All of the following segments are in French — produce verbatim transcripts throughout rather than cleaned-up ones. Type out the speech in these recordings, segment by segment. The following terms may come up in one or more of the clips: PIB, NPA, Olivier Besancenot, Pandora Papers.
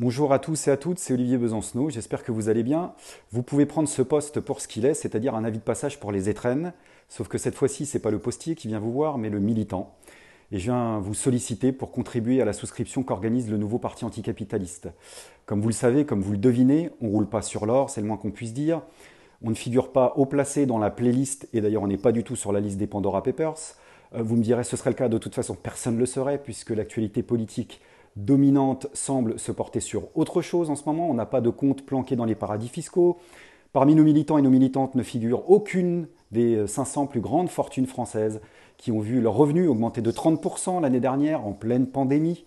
Bonjour à tous et à toutes, c'est Olivier Besancenot, j'espère que vous allez bien. Vous pouvez prendre ce poste pour ce qu'il est, c'est-à-dire un avis de passage pour les étrennes, sauf que cette fois-ci, ce n'est pas le postier qui vient vous voir, mais le militant. Et je viens vous solliciter pour contribuer à la souscription qu'organise le nouveau parti anticapitaliste. Comme vous le savez, comme vous le devinez, on ne roule pas sur l'or, c'est le moins qu'on puisse dire. On ne figure pas haut placé dans la playlist, et d'ailleurs on n'est pas du tout sur la liste des Pandora Papers. Vous me direz, ce serait le cas, de toute façon personne ne le serait, puisque l'actualité politique dominante semble se porter sur autre chose en ce moment. On n'a pas de compte planqué dans les paradis fiscaux. Parmi nos militants et nos militantes ne figure aucune des cinq cents plus grandes fortunes françaises qui ont vu leurs revenus augmenter de trente pour cent l'année dernière en pleine pandémie,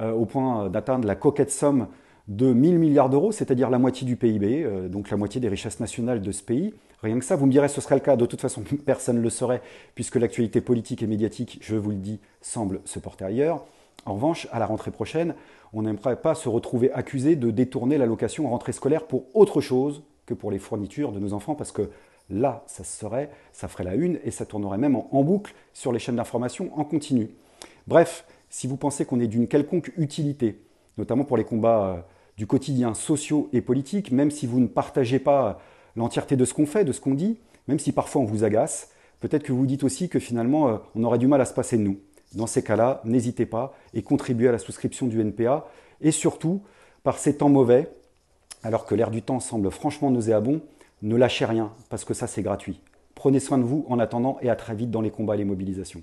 euh, au point d'atteindre la coquette somme de mille milliards d'euros, c'est-à-dire la moitié du P I B, euh, donc la moitié des richesses nationales de ce pays. Rien que ça, vous me direz, ce serait le cas, de toute façon personne ne le serait, puisque l'actualité politique et médiatique, je vous le dis, semble se porter ailleurs. En revanche, à la rentrée prochaine, on n'aimerait pas se retrouver accusé de détourner l'allocation rentrée scolaire pour autre chose que pour les fournitures de nos enfants, parce que là, ça serait, ça ferait la une et ça tournerait même en, en boucle sur les chaînes d'information en continu. Bref, si vous pensez qu'on est d'une quelconque utilité, notamment pour les combats euh, du quotidien sociaux et politiques, même si vous ne partagez pas l'entièreté de ce qu'on fait, de ce qu'on dit, même si parfois on vous agace, peut-être que vous vous dites aussi que finalement, euh, on aurait du mal à se passer de nous. Dans ces cas-là, n'hésitez pas et contribuez à la souscription du N P A. Et surtout, par ces temps mauvais, alors que l'air du temps semble franchement nauséabond, ne lâchez rien, parce que ça, c'est gratuit. Prenez soin de vous en attendant et à très vite dans les combats et les mobilisations.